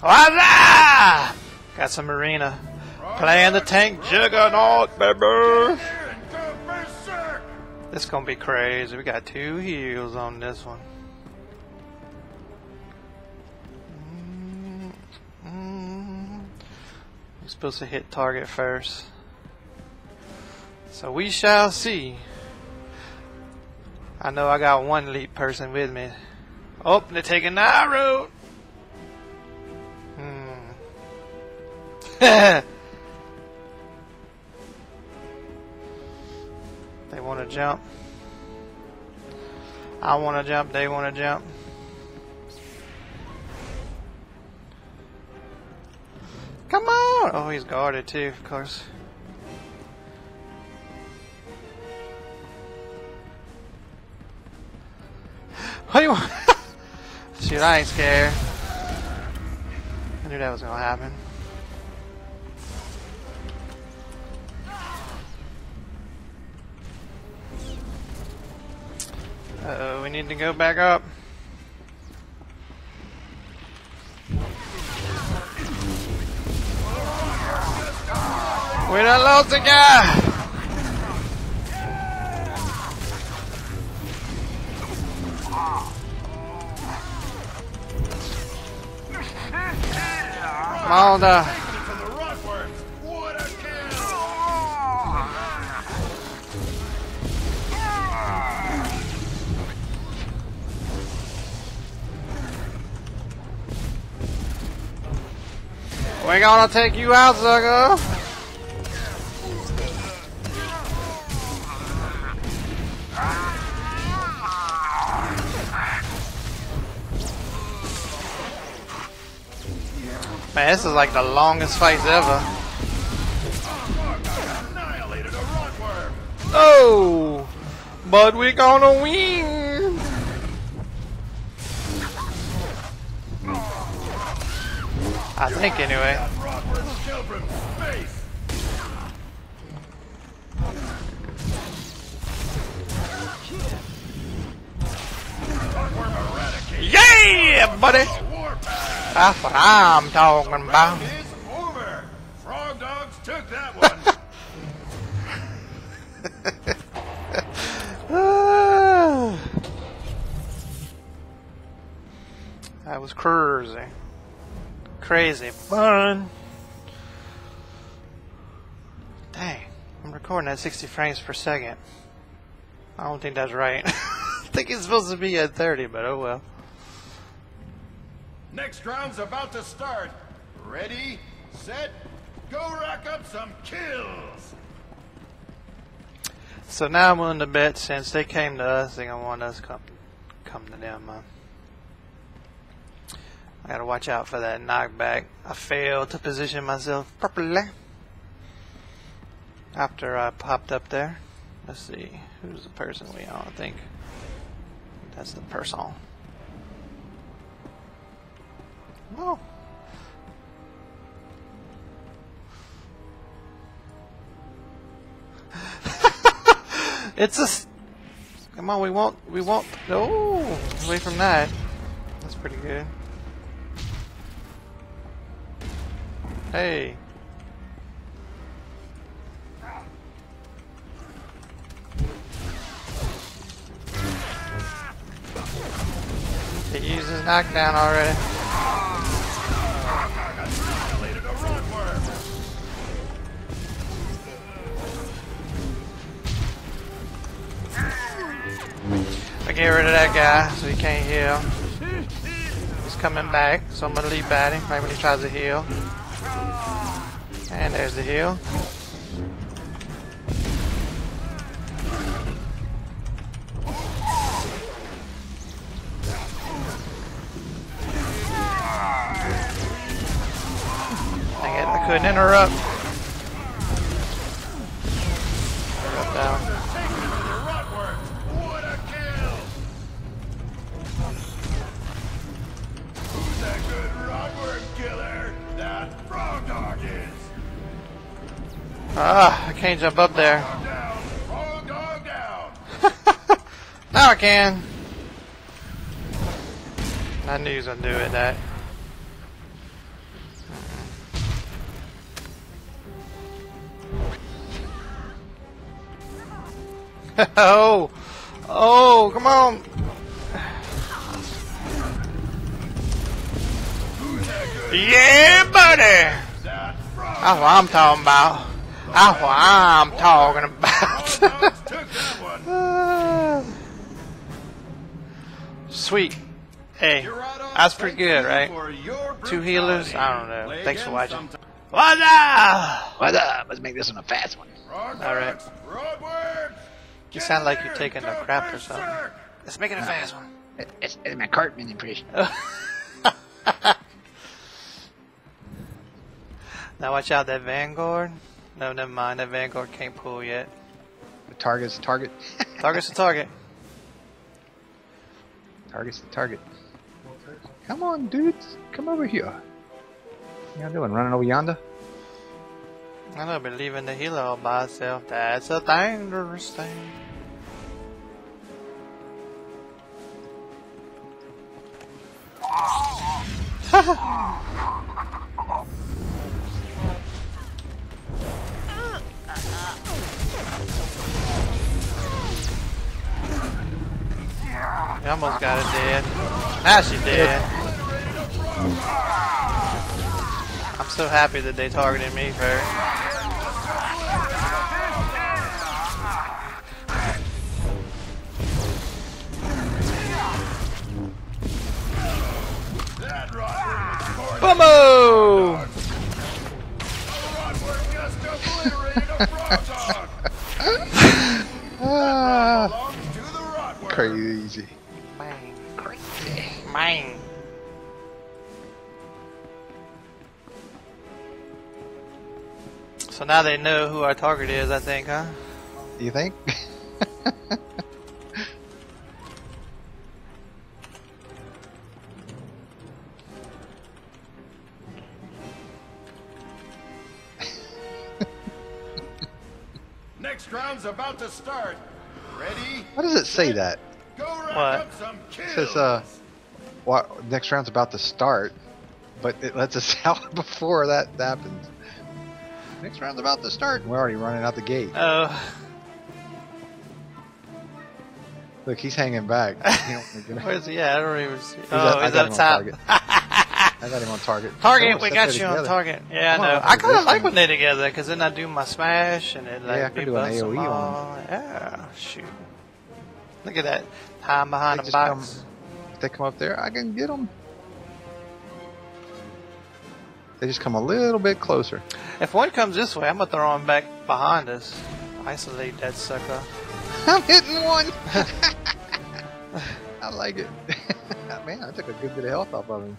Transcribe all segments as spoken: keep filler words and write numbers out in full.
Voila! Got some arena. Playing the tank juggernaut, baby! This is gonna be crazy. We got two heals on this one. Mm-hmm. We're supposed to hit target first. So we shall see. I know I got one leap person with me. Oh, they're taking that road! Hmm. They want to jump. I want to jump. They want to jump. Come on! Oh, he's guarded too, of course. What do you want? Shoot, I ain't scared. I knew that was gonna happen. Uh-oh, we need to go back up. We done lost the guy! Malda. We're gonna take you out, Zugga. Man, this is like the longest fight ever. Oh, but we're gonna win. I think anyway. Yeah, buddy. That's what I'm talking about. Round is over. Frog dogs took that one. That was crazy. Crazy fun. Dang, I'm recording at sixty frames per second. I don't think that's right. I think it's supposed to be at thirty, but oh well. Next round's about to start. Ready, set, go rack up some kills! So now I'm willing to bet since they came to us, they're gonna want us to come, come to them. Uh, I gotta watch out for that knockback. I failed to position myself properly after I popped up there. Let's see, who's the person we are, I think. That's the person. Oh. It's a. Come on, we won't. We won't. No, away from that. That's pretty good. Hey. He used his knockdown already. I get rid of that guy so he can't heal. He's coming back, so I'm gonna leap at him right when he tries to heal. And there's the heal. Dang it, I couldn't interrupt. Interrupt down. Ah, I can't jump up there. Now I can. I knew he was gonna do it. That. Oh! Oh, come on! Yeah, buddy! That's what I'm talking about. That's what I'm talking about. uh, sweet. Hey, that's pretty good, right? Two healers? I don't know. Thanks for watching. What's up? What's up? Let's make this one a fast one. Alright. You sound like you're taking a crap or something. Let's make it a fast one. It's, it's my Cartman impression. Now watch out, that Vanguard. No, never mind. That Vanguard can't pull yet. The target's the target. Target's the target. Target's the target. Come on, dudes. Come over here. What y'all doing? Running over yonder? I don't believe in the healer all by itself. That's a dangerous thing. You almost got it dead. Now she dead. I'm so happy that they targeted me first. Bummo! Ah, crazy. Mine. So now they know who our target is, I think, huh? You think? Next round's about to start. Ready? Why does it say that? Go round up some kills. It says, uh, well, next round's about to start, but it lets us out before that happens. Next round's about to start, and we're already running out the gate. Oh. Look, he's hanging back. Where's he at? I don't even see. Oh, I, I, got him on target. I got him on target. Target, so we got you together. On target. Yeah, Come I know. On, I kind of like when they're together, because then I do my smash, and it like yeah, I can do an A O E on them. Yeah, shoot. Look at that. Time behind the box. Come, they come up there, I can get them. They just come a little bit closer. If one comes this way, I'm gonna throw him back behind us. Isolate that sucker. I'm hitting one. I like it. Man, I took a good bit of health off of him.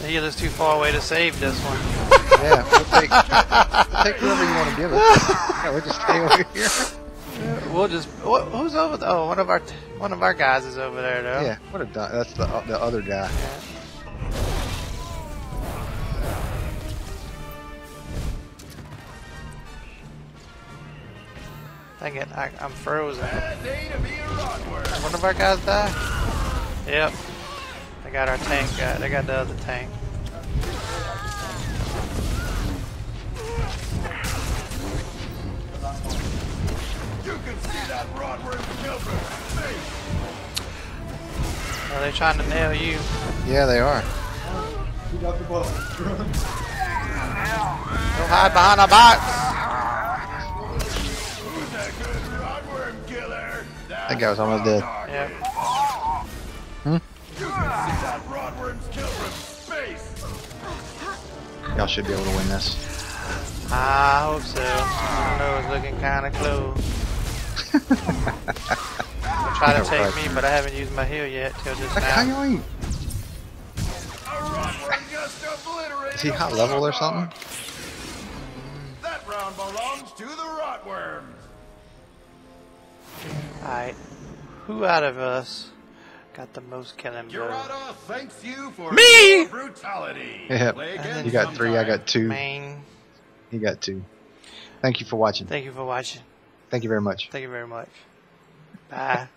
The healer's too far away to save this one. Yeah, we'll take, we'll take whatever you want to give us. Yeah, we'll just stay over here. Yeah, we'll just. Wh who's over? Th oh, one of our t one of our guys is over there, though. Yeah, what a that's the uh, the other guy. Yeah. Dang it, I, I'm frozen. One of our guys died. Yep, they got our tank guy. They got the other tank. Are they trying to nail you? Yeah, they are. Don't hide behind a box. That guy was almost dead. Yep. Hmm? Y'all should be able to win this. I hope so. I know it's looking kind of close. They're trying to take me, but I haven't used my heal yet till just now. Is he high level or something? That round belongs to the Rod Wyrm. Alright, who out of us got the most killing blow? Thanks you for me! Brutality. Yeah. You got three, I got two. Bang. You got two. Thank you for watching. Thank you for watching. Thank you very much. Thank you very much. Bye.